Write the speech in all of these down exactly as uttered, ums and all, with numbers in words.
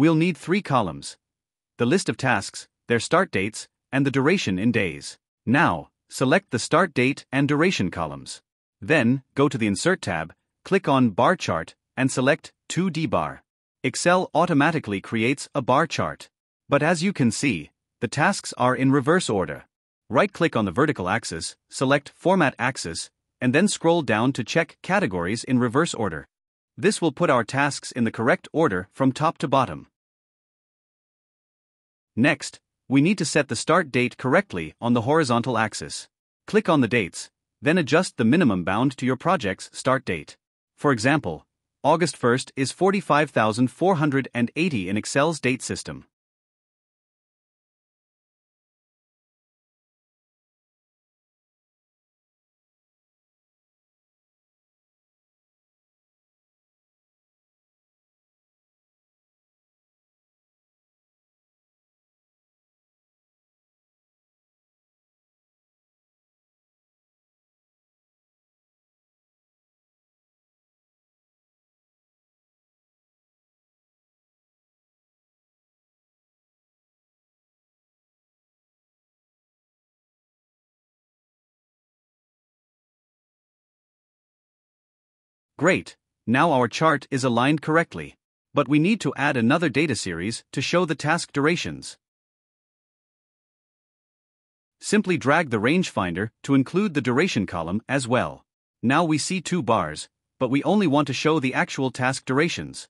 we'll need three columns: the list of tasks, their start dates, and the duration in days. Now, select the start date and duration columns. Then, go to the Insert tab, click on Bar Chart, and select two D Bar. Excel automatically creates a bar chart. But as you can see, the tasks are in reverse order. Right-click on the vertical axis, select Format Axis, and then scroll down to check Categories in Reverse Order. This will put our tasks in the correct order from top to bottom. Next, we need to set the start date correctly on the horizontal axis. Click on the dates, then adjust the minimum bound to your project's start date. For example, August first is forty-five thousand four hundred eighty in Excel's date system. Great, now our chart is aligned correctly. But we need to add another data series to show the task durations. Simply drag the rangefinder to include the duration column as well. Now we see two bars, but we only want to show the actual task durations.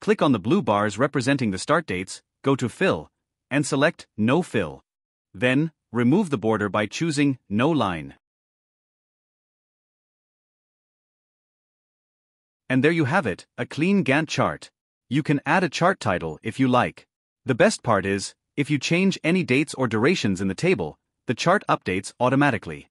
Click on the blue bars representing the start dates, go to Fill, and select No Fill. Then, remove the border by choosing No Line. And there you have it, a clean Gantt chart. You can add a chart title if you like. The best part is, if you change any dates or durations in the table, the chart updates automatically.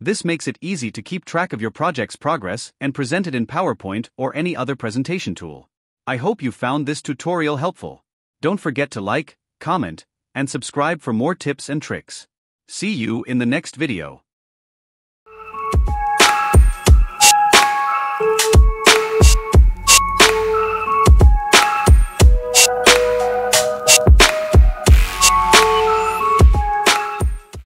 This makes it easy to keep track of your project's progress and present it in PowerPoint or any other presentation tool. I hope you found this tutorial helpful. Don't forget to like, comment, and subscribe for more tips and tricks. See you in the next video.